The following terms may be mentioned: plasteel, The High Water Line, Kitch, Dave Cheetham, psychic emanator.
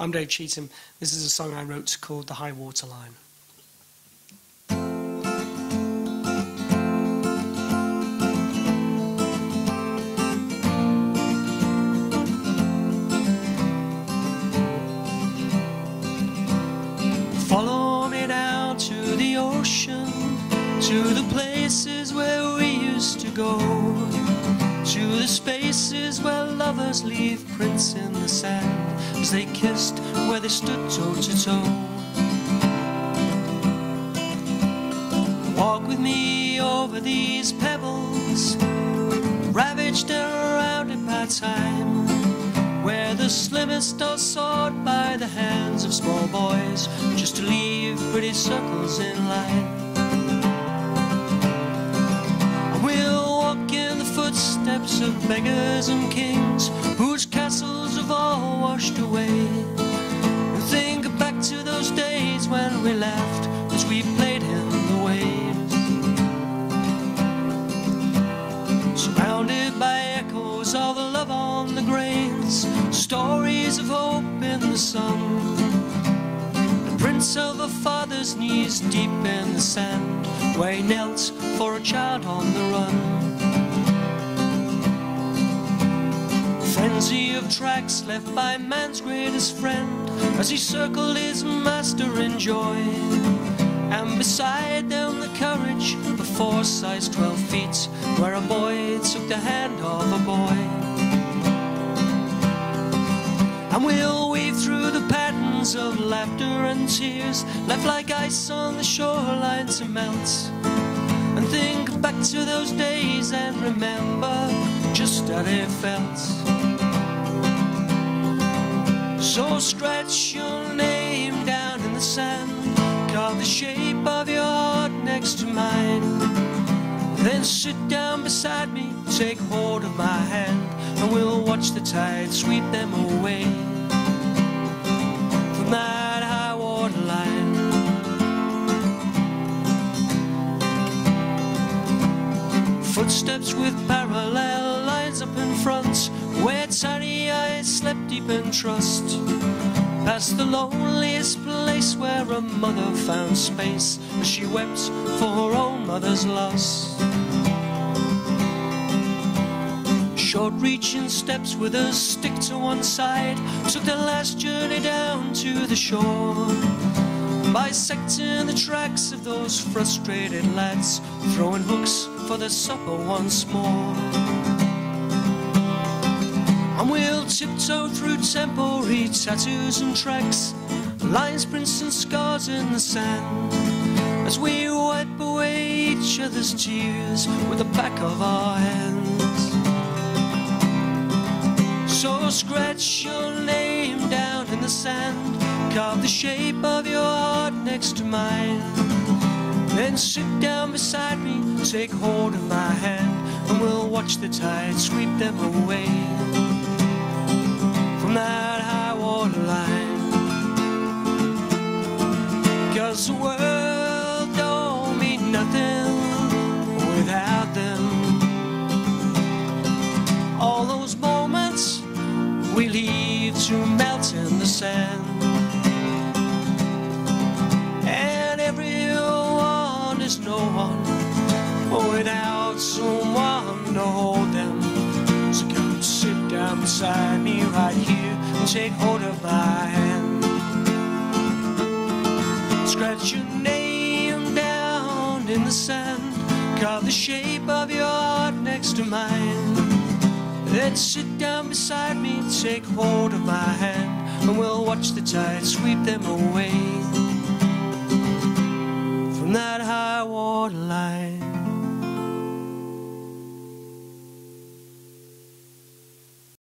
I'm Dave Cheetham. This is a song I wrote called The High Water Line. Follow me down to the ocean, to the places where we used to go, to the spaces where lovers leave prints in the sand as they kissed, where they stood toe to toe. Walk with me over these pebbles, ravaged and rounded by time, where the slimmest are sought by the hands of small boys just to leave pretty circles in line. And we'll walk in the footsteps of beggars and kings whose castles have all washed away, and think back to those days when we laughed as we played in the waves, surrounded by echoes of love on the graves, stories of hope in the sun, the prints of a father's knees deep in the sand, where he knelt for a child on the run. Frenzy of tracks left by man's greatest friend as he circled his master in joy, and beside them the courage of a foresize 12 feet, where a boy took the hand of a boy. And we'll weave through the patterns of laughter and tears left like ice on the shoreline to melt, and think back to those days and remember just how they felt. So stretch your name down in the sand, carve the shape of your heart next to mine, then sit down beside me, take hold of my hand, and we'll watch the tide sweep them away from that high water line. Footsteps with parallel lines up in front, where tiny eyes slept deep in trust, past the loneliest place where a mother found space as she wept for her own mother's loss. Short-reaching steps with a stick to one side took their last journey down to the shore, bisecting the tracks of those frustrated lads, throwing hooks for their supper once more. And we'll tiptoe through temporary tattoos and tracks, lines, prints and scars in the sand, as we wipe away each other's tears with the back of our hands. So scratch your name down in the sand, carve the shape of your heart next to mine, then sit down beside me, take hold of my hand, and we'll watch the tide sweep them away from that high water line. 'Cause the world don't mean nothing without them. All those moments we leave to melt in the sand, and everyone is no one without someone to hold them. So come sit down beside me right here and take hold of my hand. Scratch your name down in the sand, carve the shape of your heart next to mine, then sit down beside me, take hold of my hand, and we'll watch the tide sweep them away from that high water line.